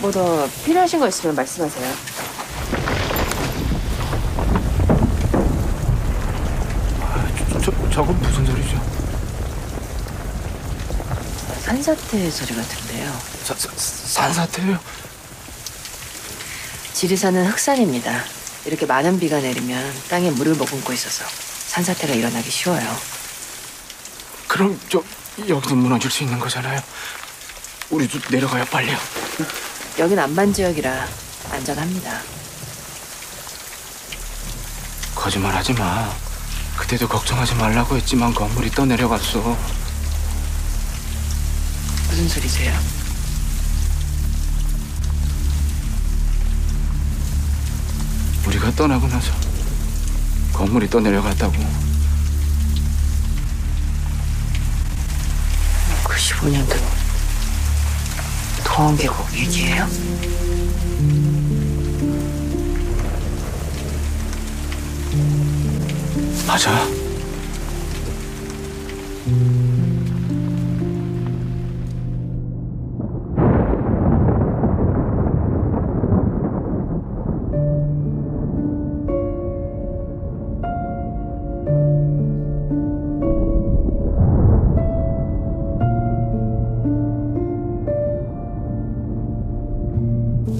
뭐 더 필요하신 거 있으면 말씀하세요. 저건 무슨 소리죠? 산사태 소리 같은데요. 산사태요? 지리산은 흑산입니다. 이렇게 많은 비가 내리면 땅에 물을 머금고 있어서 산사태가 일어나기 쉬워요. 그럼 여기도 무너질 수 있는 거잖아요. 우리도 내려가요, 빨리요. 여긴 안반 지역이라 안전합니다. 거짓말하지 마. 그때도 걱정하지 말라고 했지만 건물이 떠내려갔어. 무슨 소리세요? 우리가 떠나고 나서 건물이 떠내려갔다고. 95년도 동원계곡 얘기예요? 맞아.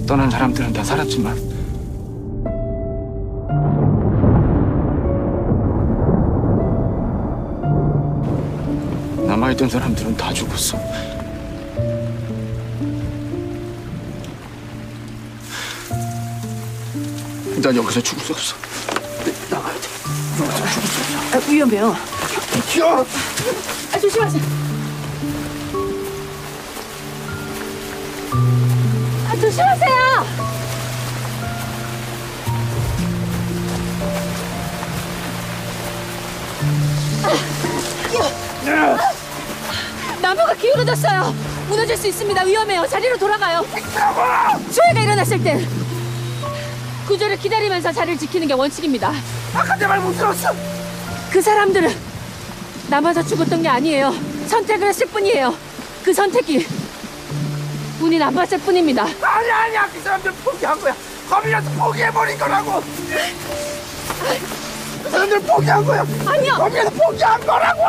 떠난 사람들은 다 살았지만 남아있던 사람들은 다 죽었어. 난 여기서 죽을 수 없어. 나가야 돼. 여기서 죽을 수 없어. 위험해요. 야! 조심하세요. 조심하세요. 나무가 기울어졌어요. 무너질 수 있습니다. 위험해요. 자리로 돌아가요. 소해가 일어났을 땐 구조를 기다리면서 자리를 지키는 게 원칙입니다. 아까 내 말 못 들었어? 그 사람들은 남아서 죽었던 게 아니에요. 선택을 했을 뿐이에요. 그 선택이 운이 남았을 뿐입니다. 아니야. 그 사람들 포기한 거야. 겁이라도 포기해버린 거라고. 그 사람들 포기한 거야. 아니요. 겁이라도 포기한 거라고.